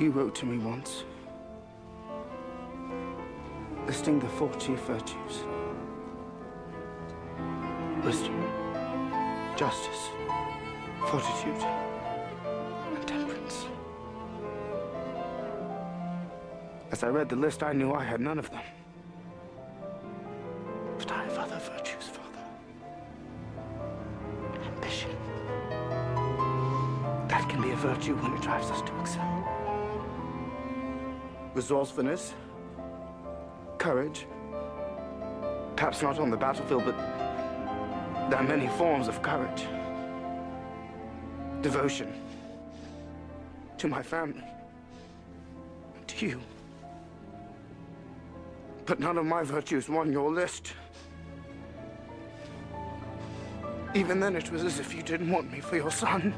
You wrote to me once, listing the four chief virtues. Wisdom, justice, fortitude, and temperance. As I read the list, I knew I had none of them. But I have other virtues, Father. Ambition. That can be a virtue when it drives us to excel. Resourcefulness, courage, perhaps not on the battlefield, but there are many forms of courage. Devotion to my family, to you. But none of my virtues won your list. Even then, it was as if you didn't want me for your son.